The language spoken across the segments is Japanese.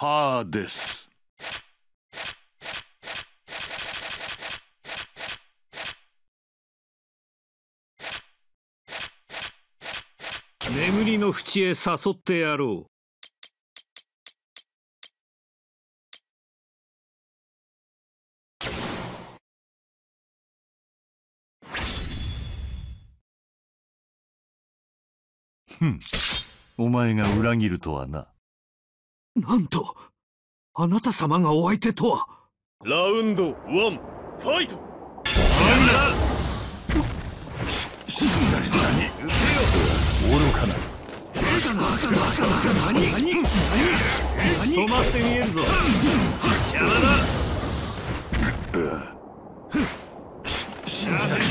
歯です。眠りの淵へ誘ってやろう。ふん、お前が裏切るとはな。なんと、あなた様がお相手とは。ラウンド1、ファイト。死んだり何うせよ。愚かな。止まって見えるぞ。山田。死んだりくれ。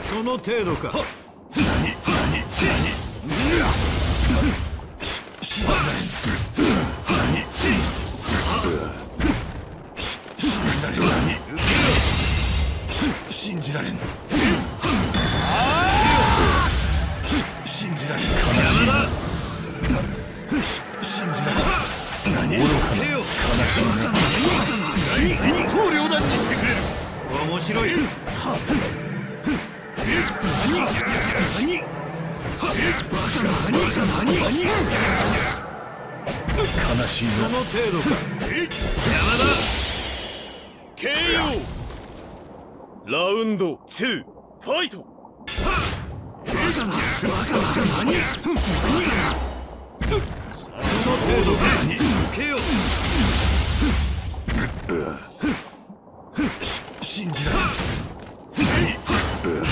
その程度か。信じられん。信じられん。信じられん。愚かな。悲しいな。何？棟梁断ちしてくれる。面白い。悲しいな。その程度か。山田。KO。ラウンド2、ファイト。信じられん。愚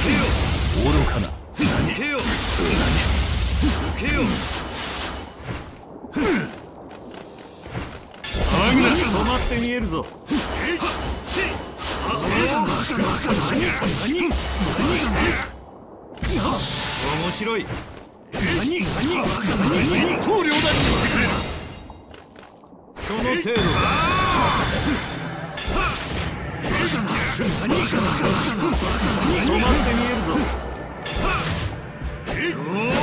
かな。止まって見えるぞ。面白い。棟梁断ちしてくれ。その程度だ。止まって見えるぞ。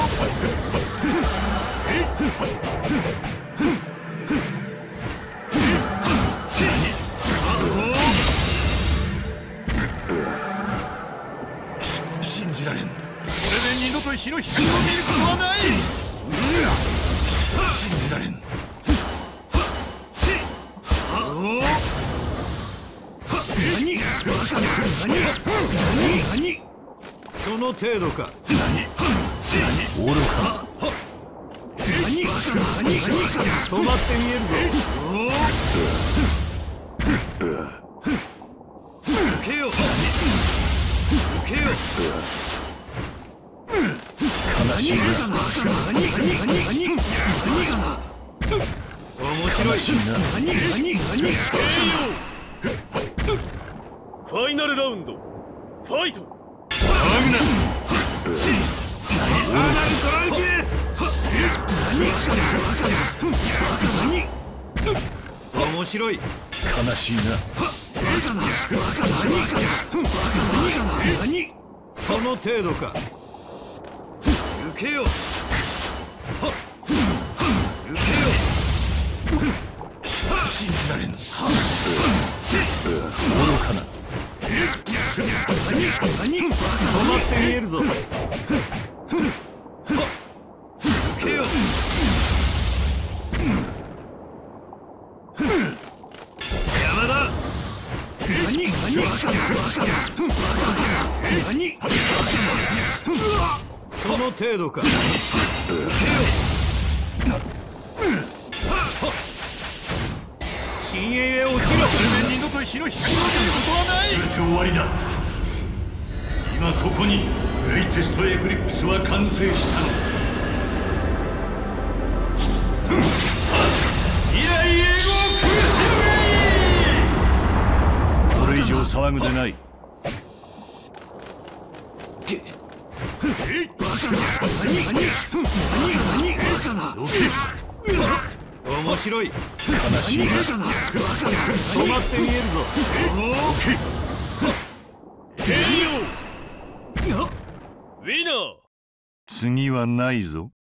信じられん。これで二度と日の光を見ることはない。信じられん。その程度か。愚か。止まって見えるぞ。受けよ。受けよ。悲しいな。面白い。ファイナルラウンド、ファイト。面白い。悲しいな。その程度か。受けよ。信じられん。愚かな。止まって見えるぞ。山田。その程度か。陰影へ落ちる。それで二度と日の光を見ることはない。全て終わりだ。今ここにグレイテストエクリプスは完成したの。未来永劫苦しみ。これ以上騒ぐでない。面白い。悲しいな。止まって見えるぞ。KO。ウィナー。次はないぞ。